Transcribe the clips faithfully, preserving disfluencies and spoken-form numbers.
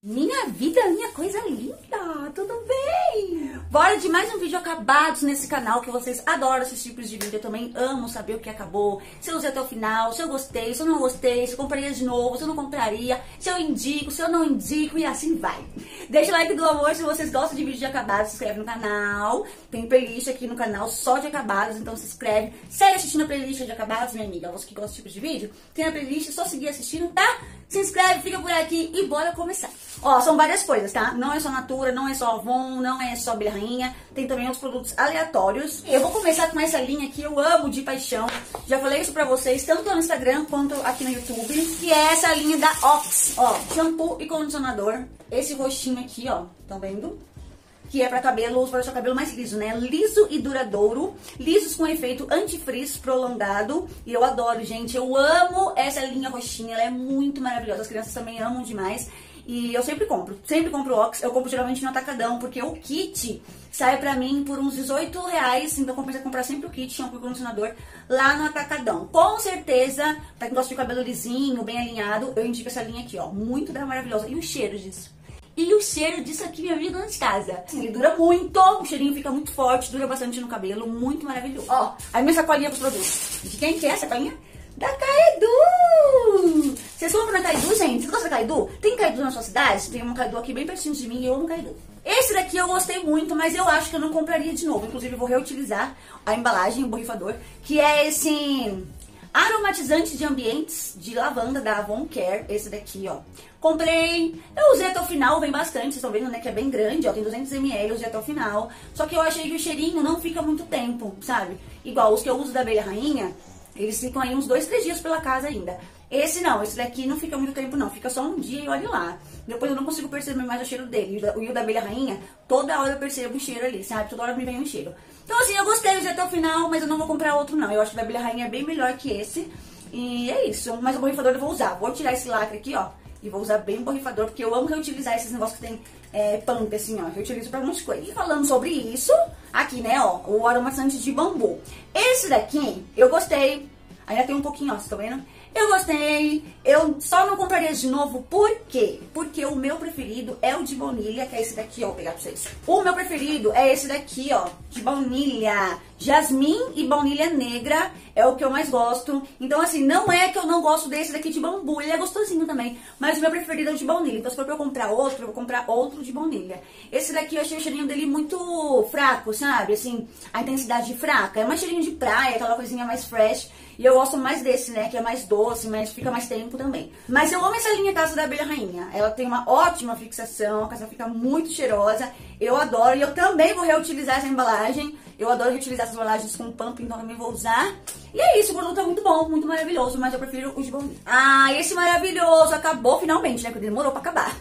Minha vida, minha coisa linda, tudo bem? Bora de mais um vídeo acabados nesse canal, que vocês adoram esses tipos de vídeo. Eu também amo saber o que acabou, se eu usei até o final, se eu gostei, se eu não gostei, se eu compraria de novo, se eu não compraria, se eu indico, se eu não indico, e assim vai. Deixa o like do amor se vocês gostam de vídeo de acabados, se inscreve no canal. Tem playlist aqui no canal só de acabados, então se inscreve. Segue assistindo a playlist de acabados, minha amiga. Você que gosta desse tipo de vídeo, tem a playlist, é só seguir assistindo, tá? Se inscreve, fica por aqui e bora começar. Ó, são várias coisas, tá? Não é só Natura, não é só Avon, não é só Abelha Rainha. Tem também outros produtos aleatórios. Eu vou começar com essa linha que eu amo de paixão. Já falei isso pra vocês, tanto no Instagram quanto aqui no YouTube. Que é essa linha da Ox. Ó, shampoo e condicionador. Esse roxinho aqui, ó. Tão vendo? Que é pra cabelo, para o seu cabelo mais liso, né? Liso e duradouro, lisos com efeito antifrizz prolongado. E eu adoro, gente, eu amo essa linha roxinha, ela é muito maravilhosa. As crianças também amam demais. E eu sempre compro, sempre compro Ox, eu compro geralmente no Atacadão, porque o kit sai pra mim por uns dezoito reais, então compensa comprar sempre o kit, shampoo e condicionador, lá no Atacadão. Com certeza, pra quem gosta de cabelo lisinho, bem alinhado, eu indico essa linha aqui, ó, muito da maravilhosa. E o cheiro disso? E o cheiro disso aqui, minha amiga, de casa. Ele dura muito, o cheirinho fica muito forte, dura bastante no cabelo, muito maravilhoso. Ó, a minha sacolinha dos produtos. De quem que é essa sacolinha? Da Kaedu! Vocês compram na Kaedu, gente? Vocês gostam da Kaedu? Tem Kaedu na sua cidade? Tem uma Kaedu aqui bem pertinho de mim e eu amo Kaedu. Esse daqui eu gostei muito, mas eu acho que eu não compraria de novo. Inclusive, eu vou reutilizar a embalagem, o borrifador, que é esse aromatizante de ambientes de lavanda da Avon Care, esse daqui, ó. Comprei, eu usei até o final, vem bastante, vocês estão vendo, né, que é bem grande, ó, tem duzentos mililitros, eu usei até o final. Só que eu achei que o cheirinho não fica muito tempo, sabe? Igual os que eu uso da Abelha Rainha, eles ficam aí uns dois, três dias pela casa ainda. Esse não, esse daqui não fica muito tempo não, fica só um dia e olha lá. Depois eu não consigo perceber mais o cheiro dele. E o da Abelha Rainha, toda hora eu percebo o cheiro ali, sabe? Toda hora me vem um cheiro. Então assim, eu gostei, eu usei até o final, mas eu não vou comprar outro não. Eu acho que o da Abelha Rainha é bem melhor que esse. E é isso, mas o borrifador eu vou usar. Vou tirar esse lacre aqui, ó, e vou usar bem o borrifador, porque eu amo reutilizar esses negócios que tem é, pump, assim, ó. Eu utilizo pra muitas coisas. E falando sobre isso, aqui, né, ó, o aromatizante de bambu. Esse daqui, eu gostei. Ainda tem um pouquinho, ó, vocês estão vendo? Eu gostei. Eu só não compraria de novo, por quê? Porque o meu preferido é o de baunilha, que é esse daqui, ó, vou pegar pra vocês. O meu preferido é esse daqui, ó, de baunilha. Jasmim e baunilha negra é o que eu mais gosto. Então, assim, não é que eu não gosto desse daqui de bambu, ele é gostosinho também. Mas o meu preferido é o de baunilha. Então, se for pra eu comprar outro, eu vou comprar outro de baunilha. Esse daqui eu achei o cheirinho dele muito fraco, sabe? Assim, a intensidade fraca. É mais cheirinho de praia, aquela coisinha mais fresh. E eu gosto mais desse, né? Que é mais doce, mas fica mais tempo também. Mas eu amo essa linha Casa da Abelha Rainha. Ela tem uma ótima fixação, a casa fica muito cheirosa. Eu adoro e eu também vou reutilizar essa embalagem. Eu adoro reutilizar essas embalagens com pump, então também vou usar. E é isso, o produto é muito bom, muito maravilhoso, mas eu prefiro os de baunilha. Ah, esse maravilhoso acabou finalmente, né? Porque demorou pra acabar.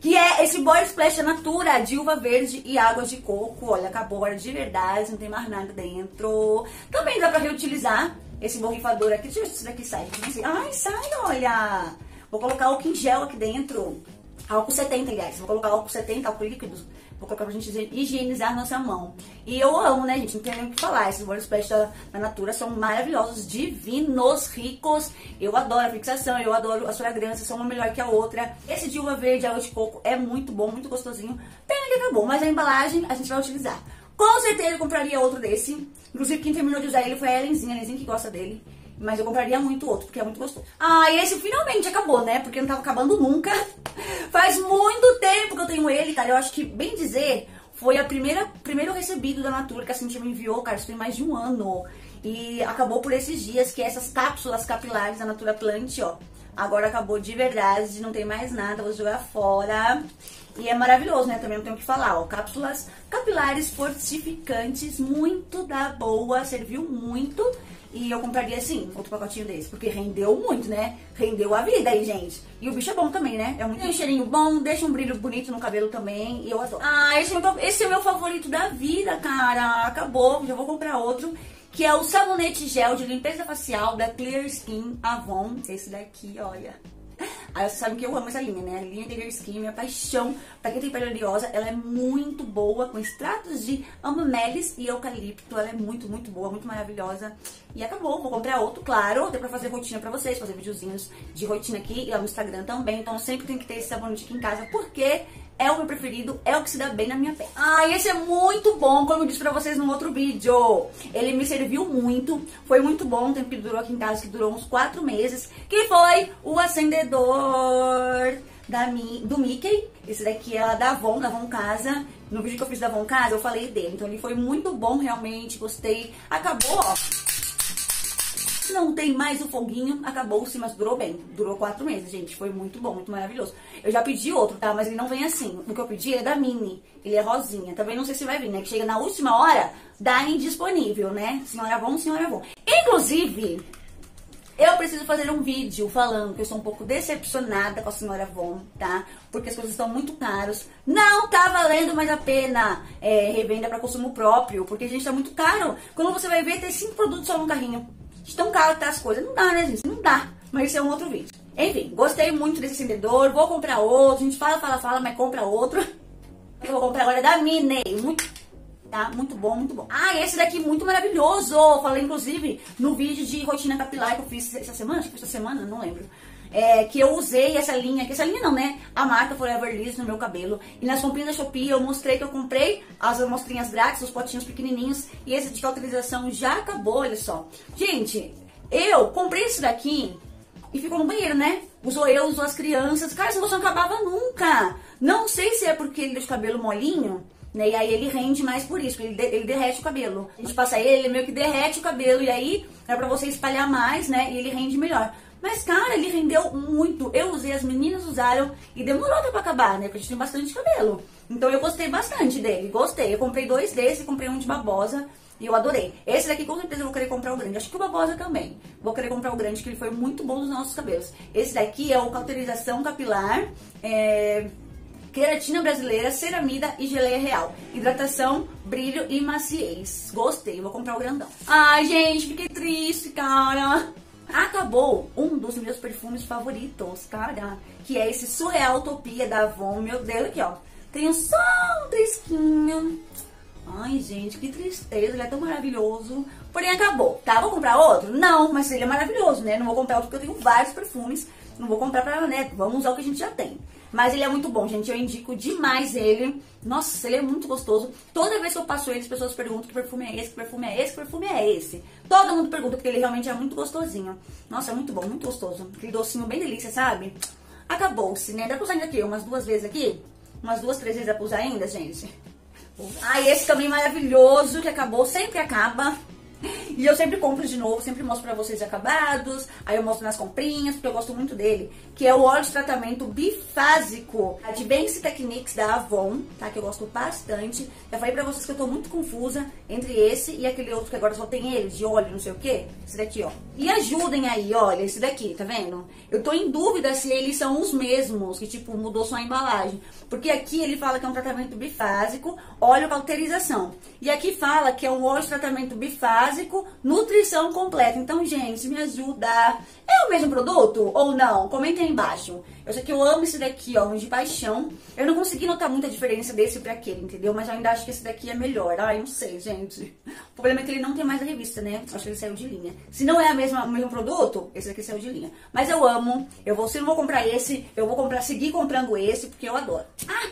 Que é esse Body Splash da Natura, de uva verde e água de coco. Olha, acabou agora de verdade, não tem mais nada dentro. Também dá pra reutilizar esse borrifador aqui. Deixa eu ver se isso daqui sai. Ai, sai, olha! Vou colocar álcool em gel aqui dentro. Álcool setenta, aliás. Vou colocar álcool setenta, álcool líquido. Vou colocar pra gente higienizar nossa mão. E eu amo, né, gente? Não tem nem o que falar. Esses Body Splash da, da Natura são maravilhosos, divinos, ricos. Eu adoro a fixação, eu adoro as fragrâncias. São uma melhor que a outra. Esse de uva verde, água de coco é muito bom, muito gostosinho. Pena que acabou, mas a embalagem a gente vai utilizar. Com certeza eu compraria outro desse. Inclusive, quem terminou de usar ele foi a Elenzinha, a Elenzinha que gosta dele. Mas eu compraria muito outro, porque é muito gostoso. Ah, e esse finalmente acabou, né? Porque não tava acabando nunca. Faz muito tempo que eu tenho ele, cara. Eu acho que, bem dizer, foi a primeira, primeiro recebido da Natura que a Cintia me enviou, cara. Isso tem mais de um ano. E acabou por esses dias, que é essas cápsulas capilares da Natura Plant, ó. Agora acabou de verdade, não tem mais nada, vou jogar fora. E é maravilhoso, né? Também não tenho o que falar, ó. Cápsulas capilares fortificantes, muito da boa, serviu muito. E eu compraria, assim, outro pacotinho desse, porque rendeu muito, né? Rendeu a vida aí, gente. E o bicho é bom também, né? É muito... Tem um cheirinho bom, deixa um brilho bonito no cabelo também, e eu adoro. Ah, esse é, meu, esse é o meu favorito da vida, cara. Acabou, já vou comprar outro, que é o sabonete gel de limpeza facial da Clearskin Avon. Esse daqui, olha. Aí vocês sabem que eu amo essa linha, né? A linha de Clearskin, minha paixão. Pra quem tem pele oleosa, ela é muito boa, com extratos de amamelis e eucalipto. Ela é muito, muito boa, muito maravilhosa. E acabou, vou comprar outro, claro. Deu pra fazer rotina pra vocês, fazer videozinhos de rotina aqui e lá no Instagram também. Então eu sempre tem que ter esse sabonete aqui em casa, porque é o meu preferido, é o que se dá bem na minha pele. Ah, esse é muito bom, como eu disse pra vocês num outro vídeo. Ele me serviu muito, foi muito bom. O tempo que durou aqui em casa, que durou uns quatro meses. Que foi o acendedor da Mi, do Mickey. Esse daqui é da Avon, da Avon Casa. No vídeo que eu fiz da Avon Casa, eu falei dele. Então ele foi muito bom, realmente, gostei. Acabou, ó. Não tem mais o foguinho, acabou-se, mas durou bem. Durou quatro meses, gente. Foi muito bom, muito maravilhoso. Eu já pedi outro, tá? Mas ele não vem assim. O que eu pedi é da Mini. Ele é rosinha. Também não sei se vai vir, né? Que chega na última hora, dá indisponível, né? Senhora Avon, senhora Avon. Inclusive, eu preciso fazer um vídeo falando que eu sou um pouco decepcionada com a senhora Avon, tá? Porque as coisas estão muito caras. Não tá valendo mais a pena é, revenda pra consumo próprio, porque, gente, tá muito caro. Quando você vai ver, tem cinco produtos só no carrinho. De tão caro que tá as coisas. Não dá, né, gente? Não dá. Mas esse é um outro vídeo. Enfim, gostei muito desse acendedor. Vou comprar outro. A gente fala, fala, fala, mas compra outro. Eu vou comprar agora da Minei. Muito, tá? Muito bom, muito bom. Ah, esse daqui muito maravilhoso. Falei, inclusive, no vídeo de rotina capilar que eu fiz essa semana. Acho que foi essa semana, não lembro. É, que eu usei essa linha, que essa linha não, né? A marca Forever Liss no meu cabelo. E nas comprinhas da Shopee eu mostrei que eu comprei as amostrinhas grátis, os potinhos pequenininhos. E esse de cauterização já acabou, olha só. Gente, eu comprei isso daqui e ficou no banheiro, né? Usou eu, usou as crianças. Cara, essa moça não acabava nunca. Não sei se é porque ele deixa o cabelo molinho, né? E aí ele rende mais por isso, ele, de, ele derrete o cabelo. A gente passa ele, ele meio que derrete o cabelo. E aí é pra você espalhar mais, né? E ele rende melhor. Mas, cara, ele rendeu muito. Eu usei, as meninas usaram e demorou até pra acabar, né? Porque a gente tem bastante cabelo. Então, eu gostei bastante dele. Gostei. Eu comprei dois desse, comprei um de babosa e eu adorei. Esse daqui, com certeza, eu vou querer comprar o grande. Acho que o babosa também. Vou querer comprar o grande, que ele foi muito bom nos nossos cabelos. Esse daqui é o cauterização capilar, é... queratina brasileira, ceramida e geleia real. Hidratação, brilho e maciez. Gostei. Vou comprar o grandão. Ai, gente, fiquei triste, cara. Acabou um dos meus perfumes favoritos, cara, que é esse Surreal Utopia da Avon. Meu Deus, aqui, ó, tem só um trisquinho. Ai, gente, que tristeza, ele é tão maravilhoso. Porém, acabou, tá? Vou comprar outro? Não, mas ele é maravilhoso, né? Não vou comprar outro porque eu tenho vários perfumes. Não vou comprar pra, né? Vamos usar o que a gente já tem. Mas ele é muito bom, gente. Eu indico demais ele. Nossa, ele é muito gostoso. Toda vez que eu passo ele, as pessoas perguntam que perfume é esse, que perfume é esse, que perfume é esse. Todo mundo pergunta, porque ele realmente é muito gostosinho. Nossa, é muito bom, muito gostoso. Aquele docinho bem delícia, sabe? Acabou-se, né? Dá pra usar ainda aqui, umas duas vezes aqui. Umas duas, três vezes dá pra usar ainda, gente. Ah, esse também maravilhoso, que acabou, sempre acaba. E eu sempre compro de novo, sempre mostro pra vocês acabados. Aí eu mostro nas comprinhas, porque eu gosto muito dele. Que é o óleo de tratamento bifásico de Benz Techniques da Avon, tá? Que eu gosto bastante. Já falei pra vocês que eu tô muito confusa entre esse e aquele outro que agora só tem ele, de óleo, não sei o que. Esse daqui, ó. E ajudem aí, olha, esse daqui, tá vendo? Eu tô em dúvida se eles são os mesmos, que tipo, mudou só a embalagem. Porque aqui ele fala que é um tratamento bifásico, óleo cauterização. E aqui fala que é um óleo de tratamento bifásico, nutrição completa. Então, gente, me ajuda. É o mesmo produto ou não? Comenta aí embaixo. Eu sei que eu amo esse daqui, ó, de paixão. Eu não consegui notar muita diferença desse pra aquele, entendeu? Mas eu ainda acho que esse daqui é melhor. Ai, não sei, gente. O problema é que ele não tem mais a revista, né? Acho que ele saiu de linha. Se não é a mesma, o mesmo produto, esse daqui saiu de linha. Mas eu amo. Eu vou, se não vou comprar esse, eu vou comprar, seguir comprando esse, porque eu adoro. Ah!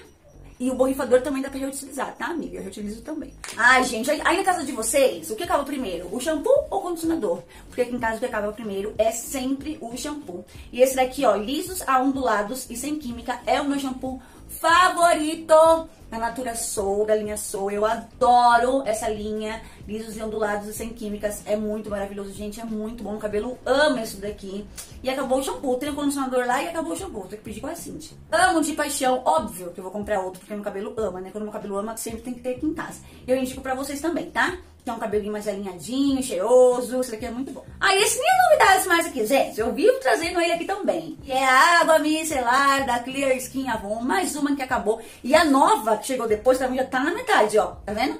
E o borrifador também dá pra reutilizar, tá, amiga? Eu reutilizo também. Ai, gente, aí na casa de vocês, o que acaba primeiro? O shampoo ou o condicionador? Porque aqui em casa o que acaba primeiro é sempre o shampoo. E esse daqui, ó, lisos, aondulados e sem química, é o meu shampoo favorito da Natura Soul, da linha Soul. Eu adoro essa linha, lisos e ondulados e sem químicas. É muito maravilhoso, gente, é muito bom. O cabelo ama isso daqui. E acabou o shampoo, tem o condicionador lá e acabou o shampoo. Tem que pedir com a Cintia. Amo de paixão, óbvio que eu vou comprar outro, porque meu cabelo ama, né? Quando meu cabelo ama, sempre tem que ter aqui em casa. Eu indico pra vocês também, tá? Que é um cabelinho mais alinhadinho, cheiroso. Esse daqui é muito bom. Ah, esse nem é novidades mais aqui, gente. Eu vivo trazendo ele aqui também. E é a água micelar da Clearskin Avon. Mais uma que acabou. E a nova que chegou depois também já tá na metade, ó. Tá vendo?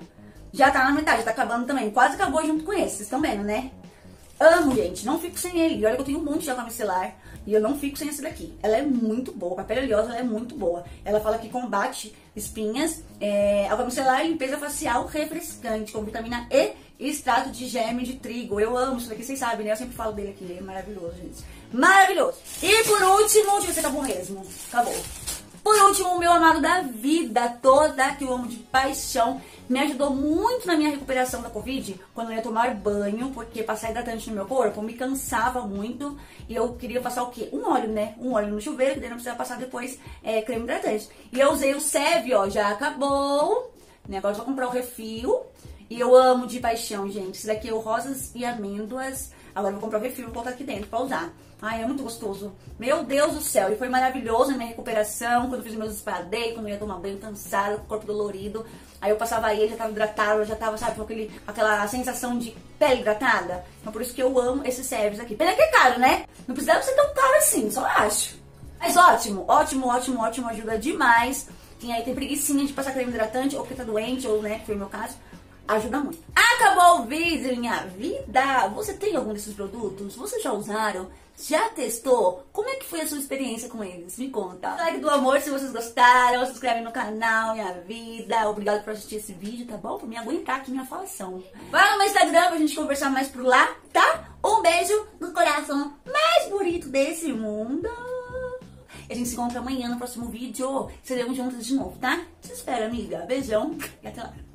Já tá na metade, já tá acabando também. Quase acabou junto com esse. Vocês estão vendo, né? Amo, gente. Não fico sem ele. E olha que eu tenho um monte de água micelar. E eu não fico sem esse daqui. Ela é muito boa. Pra pele oleosa, ela é muito boa. Ela fala que combate espinhas, é, água micelar, limpeza facial refrescante, com vitamina E e extrato de germe de trigo. Eu amo isso daqui, vocês sabem, né? Eu sempre falo dele aqui. Ele é maravilhoso, gente. Maravilhoso. E por último, deixa eu ver se acabou mesmo. Acabou. Por último, o meu amado da vida toda, que eu amo de paixão, me ajudou muito na minha recuperação da Covid, quando eu ia tomar banho, porque passar hidratante no meu corpo me cansava muito, e eu queria passar o quê? Um óleo, né? Um óleo no chuveiro, que daí não precisava passar depois é, creme hidratante. E eu usei o Seve, ó, já acabou, né? Agora eu vou comprar o refil, e eu amo de paixão, gente. Esse daqui é o Rosas e Amêndoas. Agora eu vou comprar o refil e colocar aqui dentro pra usar. Ai, é muito gostoso. Meu Deus do céu. E foi maravilhoso na minha recuperação. Quando eu fiz meus spa day, quando eu ia tomar banho cansada, com o corpo dolorido. Aí eu passava ele, já tava hidratada, eu já tava, sabe, com aquele, aquela sensação de pele hidratada. Então por isso que eu amo esses serviços aqui. Pena que é caro, né? Não precisava ser tão caro assim, só acho. Mas ótimo, ótimo, ótimo, ótimo. Ajuda demais. Quem aí tem preguicinha de passar creme hidratante, ou porque tá doente, ou, né, que foi o meu caso. Ajuda muito. Acabou o vídeo, minha vida. Você tem algum desses produtos? Vocês já usaram? Já testou? Como é que foi a sua experiência com eles? Me conta. Like do amor se vocês gostaram. Se inscreve no canal, minha vida. Obrigado por assistir esse vídeo, tá bom? Por me aguentar aqui minha falação. Vai lá no Instagram pra gente conversar mais por lá, tá? Um beijo no coração mais bonito desse mundo. E a gente se encontra amanhã no próximo vídeo. Seremos juntos de novo, tá? Te espero, amiga. Beijão e até lá.